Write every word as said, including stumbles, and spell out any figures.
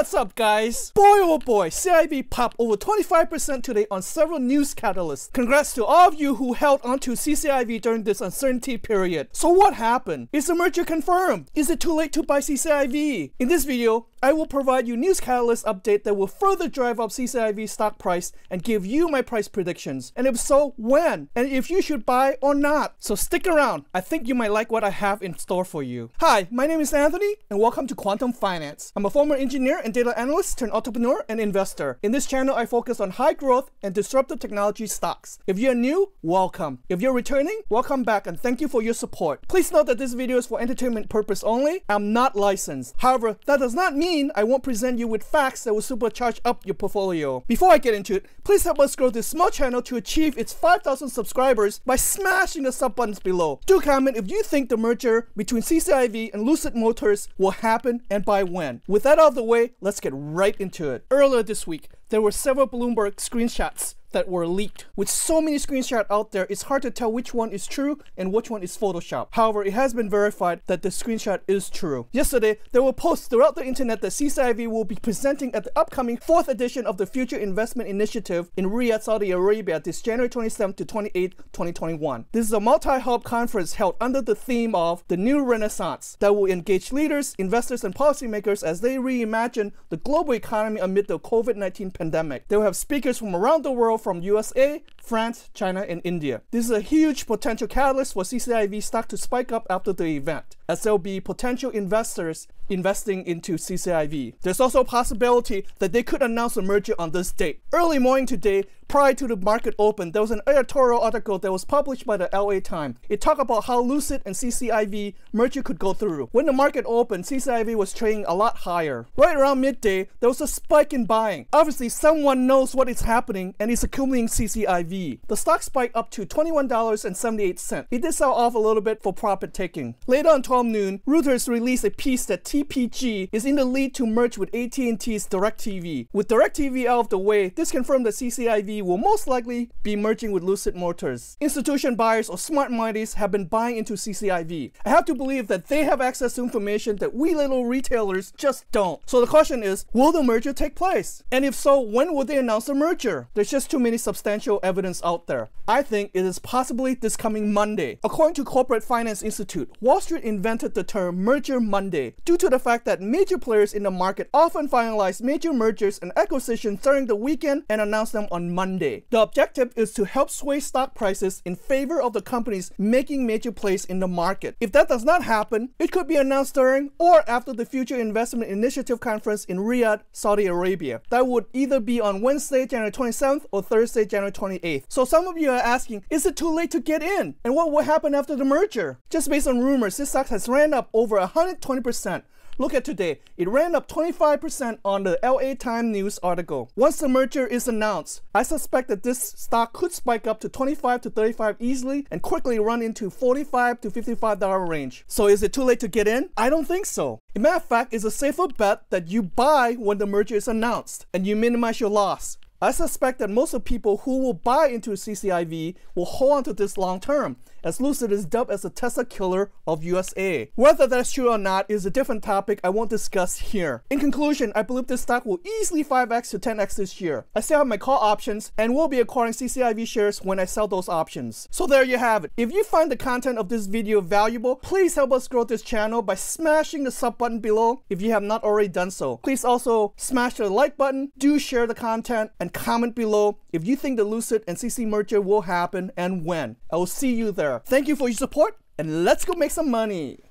What's up, guys? Boy oh boy, C I B popped over twenty-five percent today on several news catalysts. Congrats to all of you who held onto C C I V during this uncertainty period. So what happened? Is the merger confirmed? Is it too late to buy C C I V? In this video, I will provide you news catalyst update that will further drive up C C I V stock price and give you my price predictions. And if so, when? And if you should buy or not. So stick around. I think you might like what I have in store for you. Hi, my name is Anthony and welcome to Quantum Finance. I'm a former engineer and data analyst turned entrepreneur and investor. In this channel, I focus on high growth and disruptive technology stocks. If you're new, welcome. If you're returning, welcome back and thank you for your support. Please note that this video is for entertainment purpose only. I'm not licensed. However, that does not mean I won't present you with facts that will supercharge up your portfolio. Before I get into it, please help us grow this small channel to achieve its five thousand subscribers by smashing the sub buttons below. Do comment if you think the merger between C C I V and Lucid Motors will happen and by when. With that out of the way, let's get right into it. Earlier this week, there were several Bloomberg screenshots that were leaked. With so many screenshots out there, it's hard to tell which one is true and which one is Photoshop. However, it has been verified that the screenshot is true. Yesterday, there were posts throughout the internet that C C I V will be presenting at the upcoming fourth edition of the Future Investment Initiative in Riyadh, Saudi Arabia this January twenty-seventh to twenty-eighth, twenty twenty-one. This is a multi-hub conference held under the theme of the new renaissance that will engage leaders, investors, and policymakers as they reimagine the global economy amid the COVID nineteen pandemic. They will have speakers from around the world, from U S A, France, China, and India. This is a huge potential catalyst for C C I V stock to spike up after the event, as there will be potential investors investing into C C I V. There's also a possibility that they could announce a merger on this date. Early morning today, prior to the market open, there was an editorial article that was published by the L A Times. It talked about how Lucid and C C I V merger could go through. When the market opened, C C I V was trading a lot higher. Right around midday, there was a spike in buying. Obviously, someone knows what is happening and is accumulating C C I V. The stock spiked up to twenty-one dollars and seventy-eight cents. It did sell off a little bit for profit taking. Later on twelve noon, Reuters released a piece that T P G is in the lead to merge with A T and T's DirecTV. With DirecTV out of the way, this confirmed that C C I V will most likely be merging with Lucid Motors. Institution buyers or smart mindies have been buying into C C I V. I have to believe that they have access to information that we little retailers just don't. So the question is, will the merger take place? And if so, when will they announce the merger? There's just too many substantial evidence out there. I think it is possibly this coming Monday. According to Corporate Finance Institute, Wall Street invented the term Merger Monday due to the fact that major players in the market often finalize major mergers and acquisitions during the weekend and announce them on Monday. The objective is to help sway stock prices in favor of the companies making major plays in the market. If that does not happen, it could be announced during or after the Future Investment Initiative conference in Riyadh, Saudi Arabia. That would either be on Wednesday, January twenty-seventh or Thursday, January twenty-eighth. So some of you are asking, is it too late to get in? And what will happen after the merger? Just based on rumors, this stock has ran up over one hundred twenty percent. Look at today, it ran up twenty-five percent on the L A Times news article. Once the merger is announced, I suspect that this stock could spike up to twenty-five to thirty-five easily and quickly run into forty-five to fifty-five dollar range. So is it too late to get in? I don't think so. As a matter of fact, it's a safer bet that you buy when the merger is announced and you minimize your loss. I suspect that most of people who will buy into C C I V will hold on to this long term, as Lucid is dubbed as the Tesla killer of U S A. Whether that's true or not is a different topic I won't discuss here. In conclusion, I believe this stock will easily five X to ten X this year. I still have my call options and will be acquiring C C I V shares when I sell those options. So there you have it. If you find the content of this video valuable, please help us grow this channel by smashing the sub button below if you have not already done so. Please also smash the like button, do share the content, and comment below if you think the Lucid and C C merger will happen and when. I will see you there. Thank you for your support and let's go make some money.